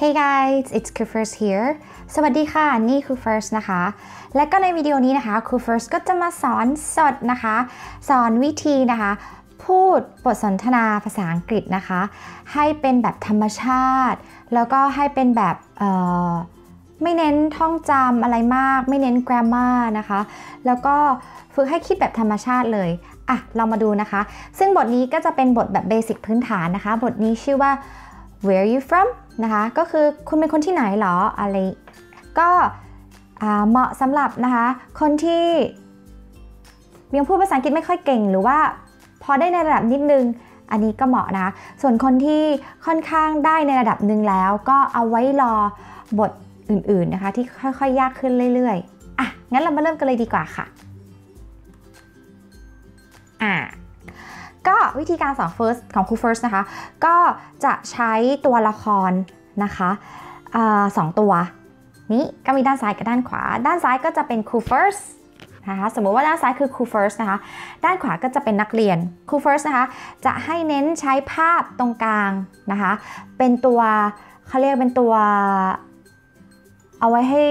Hey guys, it's Kufers here. สวัสดีค่ะนี่ Kufers นะคะและก็ในวิดีโอนี้นะคะ Kufers ก็จะมาสอนสดนะคะสอนวิธีนะคะพูดบทสนทนาภาษาอังกฤษนะคะให้เป็นแบบธรรมชาติแล้วก็ให้เป็นแบบไม่เน้นท่องจำอะไรมากไม่เน้น grammar นะคะแล้วก็ฝึกให้คิดแบบธรรมชาติเลยอ่ะเรามาดูนะคะซึ่งบทนี้ก็จะเป็นบทแบบเบสิกพื้นฐานนะคะบทนี้ชื่อว่า Where are you from นะคะก็คือคุณเป็นคนที่ไหนหรออะไรก็เหมาะสำหรับนะคะคนที่ยังพูดภาษาอังกฤษไม่ค่อยเก่งหรือว่าพอได้ในระดับนิดนึงอันนี้ก็เหมาะนะส่วนคนที่ค่อนข้างได้ในระดับหนึ่งแล้วก็เอาไว้รอบทอื่นๆนะคะที่ค่อยๆยากขึ้นเรื่อยๆอ่ะงั้นเรามาเริ่มกันเลยดีกว่าค่ะก็วิธีการสอน first ของครู first นะคะก็จะใช้ตัวละครนะคะสองตัวนี้ก็มีด้านซ้ายกับด้านขวาด้านซ้ายก็จะเป็นครู first นะคะสมมติว่าด้านซ้ายคือครู first นะคะด้านขวาก็จะเป็นนักเรียนครู first นะคะจะให้เน้นใช้ภาพตรงกลางนะคะเป็นตัวเขาเรียกเป็นตัวเอาไว้ให้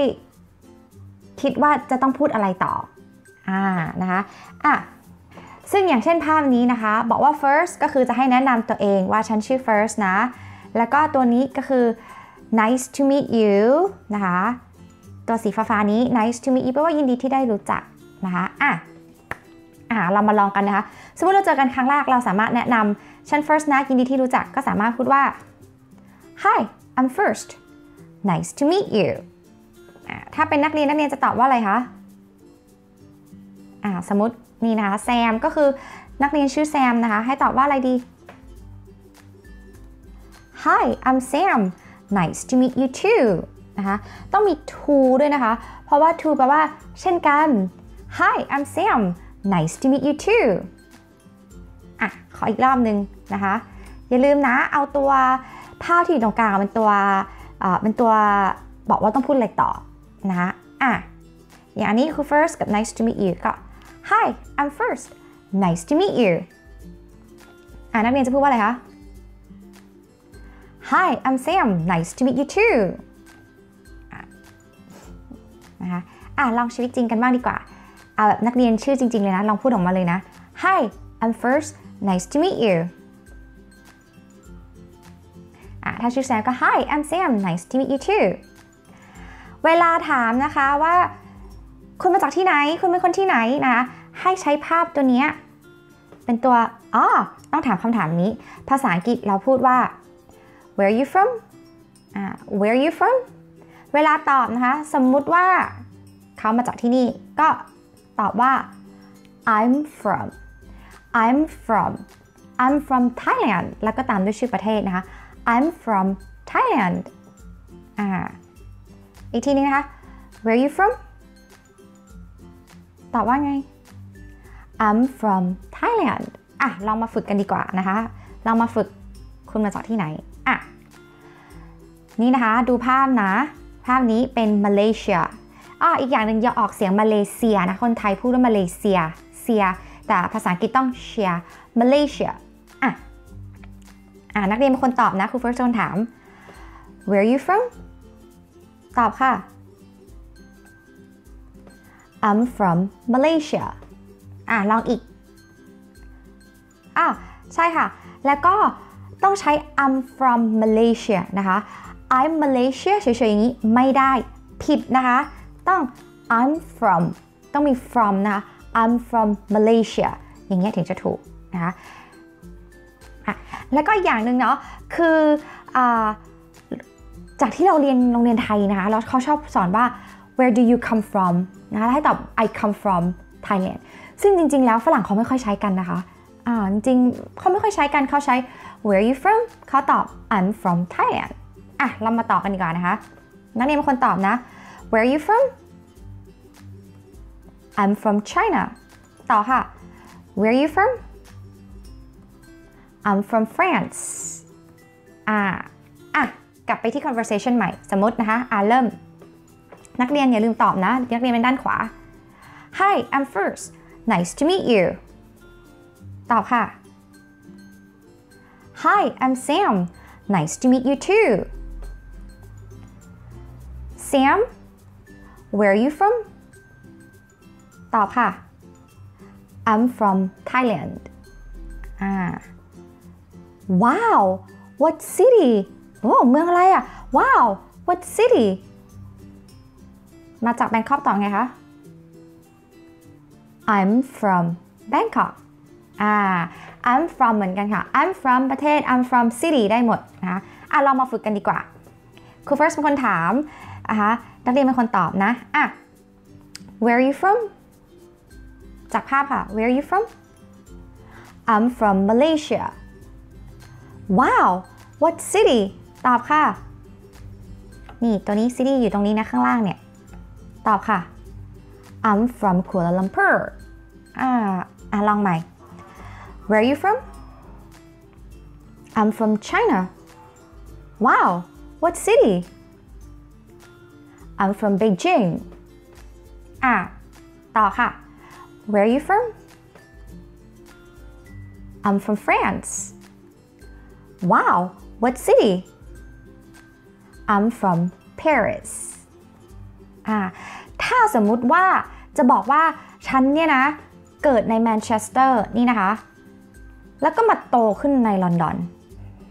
คิดว่าจะต้องพูดอะไรต่อนะคะซึ่งอย่างเช่นภาพนี้นะคะบอกว่า first ก็คือจะให้แนะนำตัวเองว่าฉันชื่อ first นะแล้วก็ตัวนี้ก็คือ nice to meet you นะคะตัวสีฟ้าๆนี้ nice to meet you แปลว่ายินดีที่ได้รู้จักนะคะเรามาลองกันนะคะสมมติเราเจอกันครั้งแรกเราสามารถแนะนำฉัน first นะยินดีที่รู้จักก็สามารถพูดว่า hi I'm first nice to meet you ถ้าเป็นนักเรียนจะตอบว่าอะไรคะสมมตินี่นะคะแซมก็คือนักเรียนชื่อแซมนะคะให้ตอบว่าอะไรดี Hi I'm Sam Nice to meet you too นะคะต้องมี to ด้วยนะคะเพราะว่า to แปลว่าเช่นกัน Hi I'm Sam Nice to meet you too ขออีกรอบนึงนะคะอย่าลืมนะเอาตัวภาพที่อยู่ตรงกลางเป็นตัวบอกว่าต้องพูดอะไรต่อนะคะอย่างนี้คือ first กับ nice to meet you ก็Hi, I'm first. Nice to meet you. นักเรียนจะพูดว่าอะไรคะ Hi, I'm Sam. Nice to meet you too. นะคะลองชีวิตจริงกันบ้างดีกว่าเอาแบบนักเรียนชื่อจริงๆเลยนะลองพูดออกมาเลยนะ Hi, I'm first. Nice to meet you. ถ้าชื่อแซมก็ Hi, I'm Sam. Nice to meet you too. เวลาถามนะคะว่าคุณมาจากที่ไหนคุณเป็นคนที่ไหนนะคะให้ใช้ภาพตัวนี้เป็นตัวต้องถามคำถามนี้ภาษาอังกฤษเราพูดว่า where are you from where are you from เวลาตอบนะคะสมมุติว่าเขามาจากที่นี่ก็ตอบว่า I'm from Thailand แล้วก็ตามด้วยชื่อประเทศนะคะ I'm from Thailand อีกทีนึงนะคะ where are you fromตอบว่าไง I'm from Thailand เรามาฝึกกันดีกว่านะคะเรามาฝึกคุณมาจากที่ไหนนี่นะคะดูภาพนะภาพนี้เป็น Malaysia อีกอย่างหนึ่งอย่าออกเสียงมาเลเซียนะคนไทยพูดว่ามาเลเซียเซียแต่ภาษาอังกฤษต้องเชีย Malaysia นักเรียนเป็นคนตอบนะครูเฟิร์สถาม Where are you from ตอบค่ะI'm from Malaysia ลองอีกใช่ค่ะแล้วก็ต้องใช้ I'm from Malaysia นะคะ I'm Malaysia เฉยๆอย่างนี้ไม่ได้ผิดนะคะต้อง I'm from ต้องมี from นะคะ I'm from Malaysia อย่างเงี้ยถึงจะถูกนะคะแล้วก็อย่างหนึ่งเนาะคือจากที่เราเรียนโรงเรียนไทยนะคะแล้วเขาชอบสอนว่าWhere do you come from นะคะให้ตอบ I come from Thailand ซึ่งจริงๆแล้วฝรั่งเขาไม่ค่อยใช้กันนะคะจริงๆเขาไม่ค่อยใช้กันเขาใช้ Where are you from เขาตอบ I'm from Thailand เรามาต่อกันดีกว่านะคะนักเรียนบางคนตอบนะ Where are you from I'm from China ต่อค่ะ Where are you from I'm from France กลับไปที่ conversation ใหม่สมมตินะคะเริ่มนักเรียนอย่าลืมตอบนะนักเรียนเป็นด้านขวา Hi I'm first nice to meet you ตอบค่ะ Hi I'm Sam nice to meet you too Sam where are you from ตอบค่ะ I'm from Thailand Wow what city โอ้เมืองอะไรอ่ะ Wow what city มาจากแบงคอกต่อไงคะ I'm from Bangkok I'm from เหมือนกันค่ะ I'm from ประเทศ I'm from city ได้หมดนะคะเรามาฝึกกันดีกว่าครูเฟิร์สเป็นคนถามนักเรียนเป็นคนตอบนะwhere are you from จากภาพค่ะ where are you from I'm from Malaysia wow what city ตอบค่ะนี่ตัวนี้ city อยู่ตรงนี้นะข้างล่างเนี่ยตอบค่ะ I'm from Kuala Lumpur ลองใหม่ where are you from I'm from China wow what city I'm from Beijing ต่อค่ะ where are you from I'm from France wow what city I'm from Paris ถ้าสมมุติว่าจะบอกว่าฉันเนี่ยนะเกิดในแมนเชสเตอร์นี่นะคะแล้วก็มาโตขึ้นในลอนดอน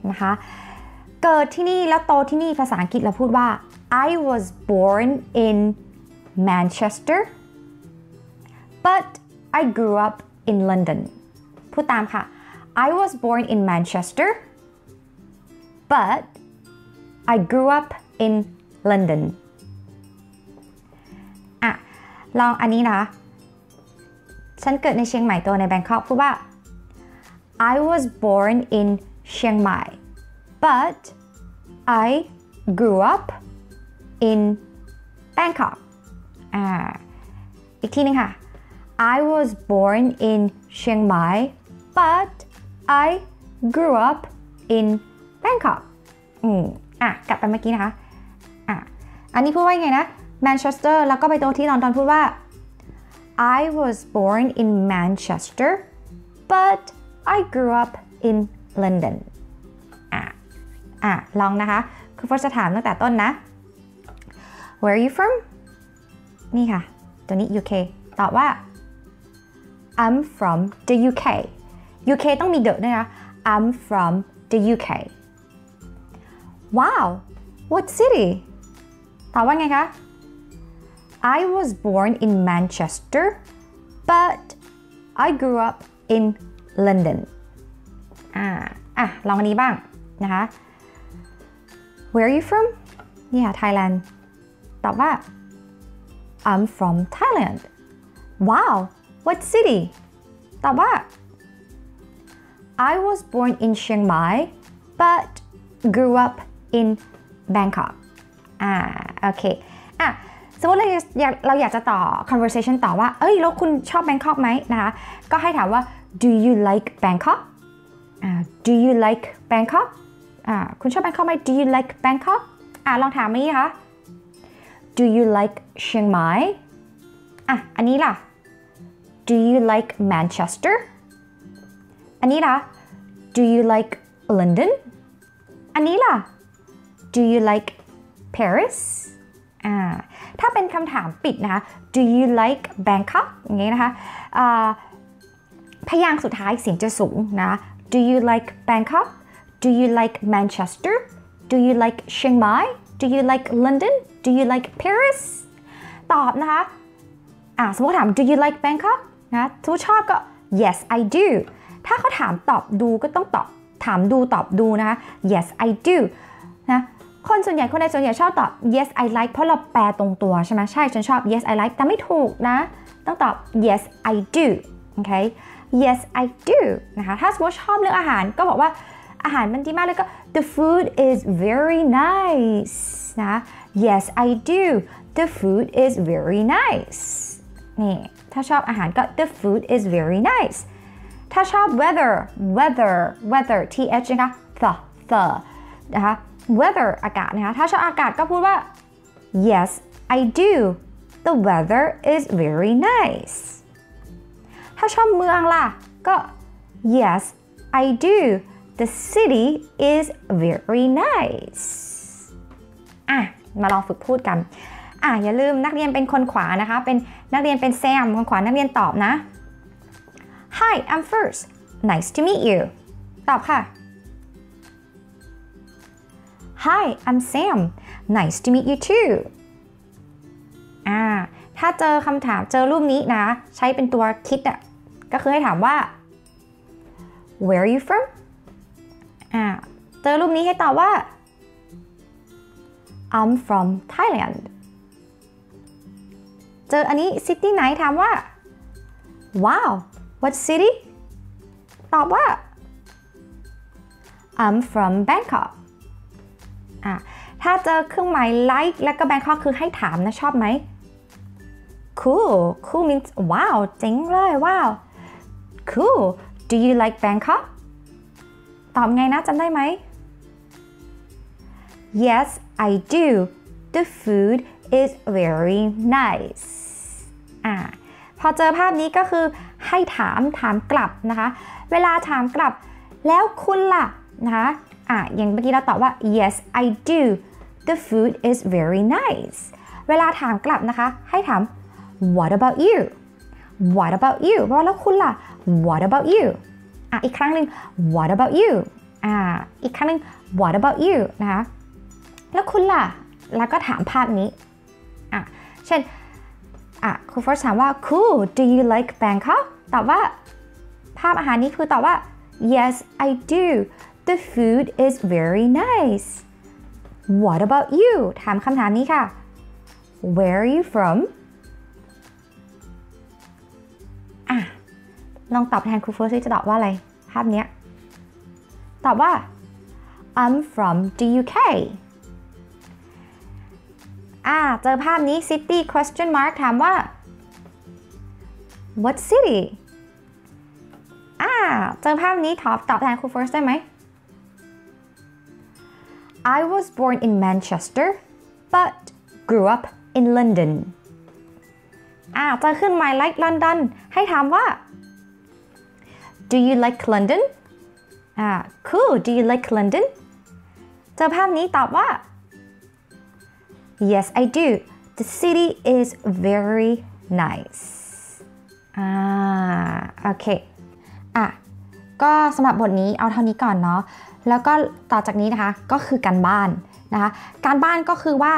นะคะเกิดที่นี่แล้วโตที่นี่ภาษาอังกฤษเราพูดว่า I was born in Manchester but I grew up in London พูดตามค่ะ I was born in Manchester but I grew up in London ลองอันนี้นะฉันเกิดในเชียงใหม่โตในแบงคอกพูดว่า I was born in Chiang Mai but I grew up in Bangkok อีกทีนึงค่ะ I was born in Chiang Mai but I grew up in Bangkok กลับไปเมื่อกี้นะคะอันนี้พูดว่าไงนะแมนเชสเตอร์แล้วก็ไปโตที่ลอนดอนพูดว่า I was born in Manchester but I grew up in London ลองนะคะคือผมจะถามตั้งแต่ต้นนะ Where are you from นี่ค่ะตัวนี้ UK ตอบว่า I'm from the UK UK ต้องมี the ด้วยนะ I'm from the UK Wow what city ตอบว่าไงคะI was born in Manchester, but I grew up in London. ลองอันนี้บ้างนะคะ Where are you from? นี่ค่ะ Thailand ตอบว่า I'm from Thailand. Wow, what city? ตอบว่า I was born in Chiang Mai, but grew up in Bangkok. โอเคสมมติเราอยากจะต่อ conversation ต่อว่าแล้วคุณชอบ Bangkok ไหมนะคะก็ให้ถามว่า do you like Bangkok do you like Bangkok คุณชอบ Bangkok ไหม do you like Bangkok ลองถามนี้ค่ะ do you like Chiang Mai อันนี้ล่ะ do you like Manchester อันนี้ล่ะ do you like London อันนี้ล่ะ do you like Parisถ้าเป็นคำถามปิดนะคะ Do you like Bangkok อย่างงี้นะคะพยางค์สุดท้ายเสียงจะสูงนะ Do you like Bangkok Do you like Manchester Do you like Chiang Mai Do you like London Do you like Paris ตอบนะคะสมมติถาม Do you like Bangkok นะทุกชอบก็ Yes I do ถ้าเขาถามตอบดูก็ต้องตอบถามดูตอบดูนะคะ Yes I do นะคนส่วนใหญ่ชอบตอบ yes I like เพราะเราแปลตรงตัวใช่ไหมใช่ฉันชอบ yes I like แต่ไม่ถูกนะต้องตอบ yes I do โอเค yes I do นะคะถ้าสมมติชอบเรื่องอาหารก็บอกว่าอาหารมันดีมากเลยก็ the food is very nice นะ yes I do the food is very nice นี่ถ้าชอบอาหารก็ the food is very nice ถ้าชอบ weather th นะคะ the นะคะweather อากาศนะคะถ้าชอบอากาศก็พูดว่า yes I do the weather is very nice ถ้าชอบเมืองล่ะก็ yes I do the city is very nice มาลองฝึกพูดกัน อย่าลืมนักเรียนเป็นคนขวานะคะเป็นนักเรียนเป็นแซมคนขวานักเรียนตอบนะ Hi I'm first nice to meet you ตอบค่ะ Hi I'm Sam nice to meet you too ถ้าเจอคำถามเจอรูปนี้นะใช้เป็นตัวคิดอ่ะก็คือให้ถามว่า Where are you from เจอรูปนี้ให้ตอบว่า I'm from Thailand เจออันนี้ City ไหนถามว่า Wow What city ตอบว่า I'm from Bangkok ถ้าเจอเครื่องหมาย like แล้วก็ Bangkok คือให้ถามนะชอบไหม Cool means wow เจ๋งเลย wow Cool Do you like Bangkok ตอบไงนะจำได้ไหม Yes I do The food is very nice พอเจอภาพนี้ก็คือให้ถามกลับนะคะเวลาถามกลับแล้วคุณล่ะนะคะอย่างเมื่อกี้เราตอบว่า Yes I do The food is very nice เวลาถามกลับนะคะให้ถาม What about you What about you แล้วคุณล่ะ What about you อีกครั้งหนึ่ง What about you อีกครั้งหนึ่ง What about you นะคะแล้วคุณล่ะแล้วก็ถามภาพนี้เช่นKufers ถามว่า Cool Do you like Bangkok ตอบว่าภาพอาหารนี้คือตอบว่า Yes I do The food is very nice What about you ถามคำถามนี้ค่ะ Where are you from ลองตอบแทนครูเฟิร์สจะตอบว่าอะไรภาพนี้ตอบว่า I'm from the UK เจอภาพนี้ City question mark ถามว่า What city เจอภาพนี้ตอบแทนครูเฟิร์สได้ไหม I was born in Manchester but grew up in London เจอขึ้น My like London ให้ถามว่า Do you like London? Cool. Do you like London? เจอภาพนี้ตอบว่า Yes, I do. The city is very nice. โอเคก็สำหรับบทนี้เอาเท่านี้ก่อนเนาะแล้วก็ต่อจากนี้นะคะก็คือการบ้านนะคะการบ้านก็คือว่า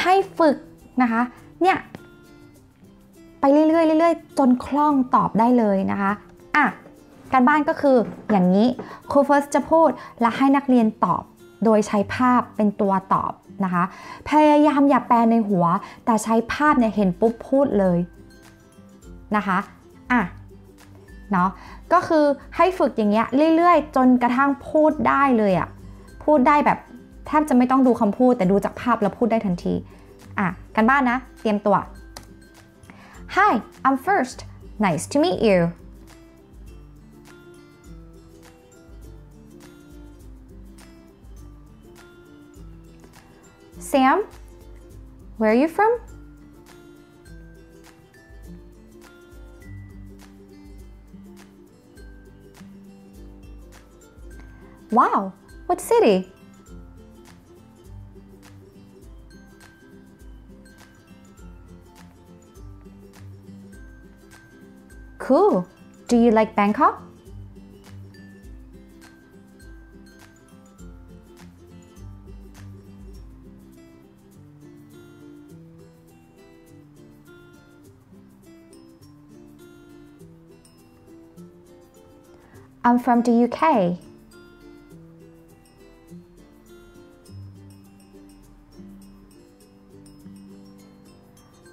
ให้ฝึกนะคะเนี่ยไปเรื่อยๆเรื่อยๆจนคล่องตอบได้เลยนะคะการบ้านก็คืออย่างนี้ครูเฟิร์สจะพูดและให้นักเรียนตอบโดยใช้ภาพเป็นตัวตอบนะคะพยายามอย่าแปลในหัวแต่ใช้ภาพเนี่ยเห็นปุ๊บพูดเลยนะคะเนาะก็คือให้ฝึกอย่างเงี้ยเรื่อยๆจนกระทั่งพูดได้เลยพูดได้แบบแทบจะไม่ต้องดูคำพูดแต่ดูจากภาพแล้วพูดได้ทันทีการบ้านนะเตรียมตัว Hi I'm first nice to meet you Sam, where are you from? Wow, what city? Cool. Do you like Bangkok? I'm from the UK.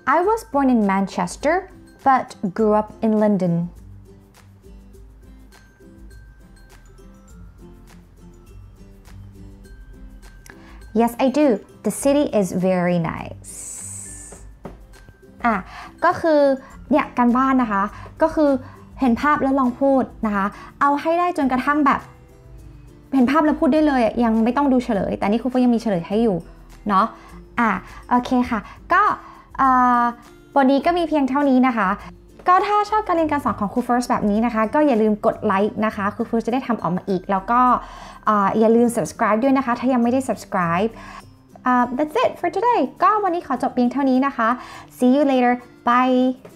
I was born in Manchester, but grew up in London. Yes, I do. The city is very nice. ก็คือเนี่ยการบ้านนะคะก็คือเห็นภาพแล้วลองพูดนะคะเอาให้ได้จนกระทั่งแบบเห็นภาพแล้วพูดได้เลยยังไม่ต้องดูเฉลยแต่นี่ครูก็ยังมีเฉลยให้อยู่เนาะโอเคค่ะก็วันนี้ก็มีเพียงเท่านี้นะคะก็ถ้าชอบการเรียนการสอนของครูเฟิร์สแบบนี้นะคะก็อย่าลืมกดไลค์นะคะครูเฟิร์สจะได้ทำออกมาอีกแล้วก็อย่าลืม subscribe ด้วยนะคะถ้ายังไม่ได้ subscribe That's it for today. ก็วันนี้ขอจบเพียงเท่านี้นะคะ See you later. Bye.